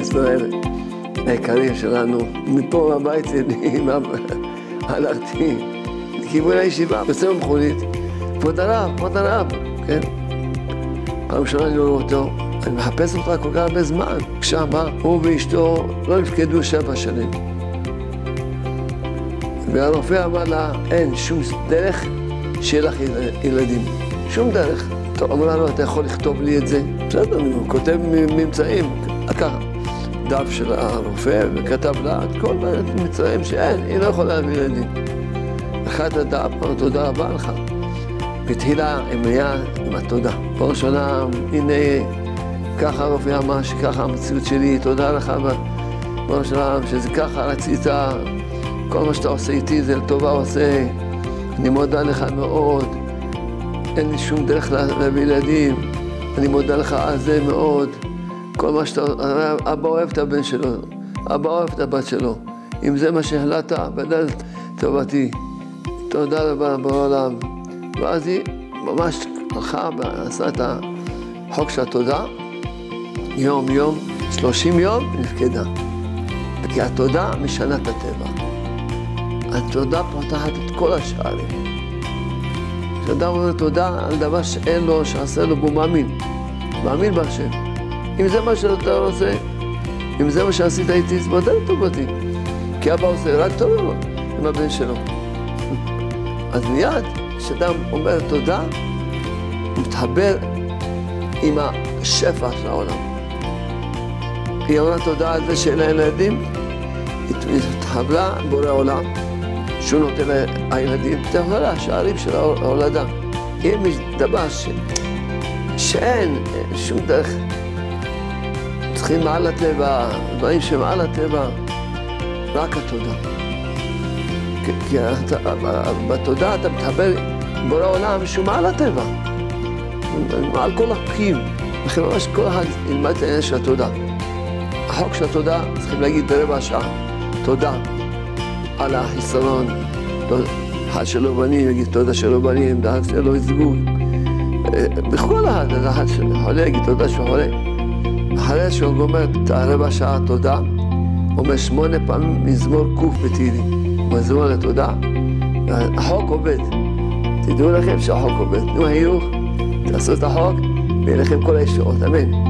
ישראל היקרים שלנו. מפה מהבית שלי הלכתי לכיוון הישיבה, בסדר מכונית, כבוד הרב, כבוד הרב, כן? פעם ראשונה אני לא רואה אותו, אני מחפש אותך כל כך הרבה זמן. כשמה, הוא ואשתו לא נפקדו 7 שנים. והרופא אמר לה, אין שום דרך שיהיה לך ילדים. שום דרך. טוב, אמרה לו, אתה יכול לכתוב לי את זה? בסדר, הוא כותב ממצאים, ככה. דף של הרופא, וכתב לה את כל המצאים שאין, היא לא יכולה להביא ילדים. אחת הדף, אמרה, תודה רבה לך. התחילה אמריה עם התודה. בראשונה, הנה, ככה הרופא אמר שככה המציאות שלי, תודה לך. בראשונה, שזה ככה רצית, כל מה שאתה עושה איתי זה לטובה עושה, אני מודה לך מאוד, אין לי שום דרך להביא ילדים, אני מודה לך על זה מאוד, כל מה שאתה... אבא אוהב את הבן שלו, אבא אוהב את הבת שלו, אם זה מה שהחלטת, ודאי טובתי, תודה רבה בעולם. ואז היא ממש הלכה ועשה את החוק של התודה, יום, 30 יום, נפקדה. כי התודה משנה את הטבע. התודה פותחת את כל השערים. כשאדם אומר תודה על דבר שאין לו, שעשה לו, והוא מאמין. מאמין בהשם. אם זה מה שאתה עושה, אם זה מה שעשית איתי, אז בוודאי טובתי. כי אבא עושה רק טוב לו עם הבן שלו. אז מיד, כשאדם אומר תודה, הוא מתחבר עם השפע של העולם. היא אומרת תודה על זה שאין לה ילדים, היא התחברה בורא העולם. שהוא נותן לילדים, תחזור לשערים של ההולדה. אם יש דבר שאין שום דרך, צריכים מעל הטבע, דברים שמעל הטבע, רק התודה. כי בתודה אתה מתחבר בורא עולם שהוא מעל הטבע, מעל כל החוקים. לכן ממש כל אחד ילמד את העניין של התודה. החוק של התודה צריכים להגיד ברבע שעה, תודה. על החיסרון, אחד שלא בנים, יגיד תודה שלא בנים, דעת שלא יזגו. בכל אחד שחולה, יגיד תודה שחולה. אחרי שהוא גומר את הרבע שעה תודה, אומר 8 פעמים מזמור קוף בתהילים, מזמור לתודה. החוק עובד, תדעו לכם שהחוק עובד. נו, היוך, תעשו את החוק, ויהיה לכם כל הישועות, אמן.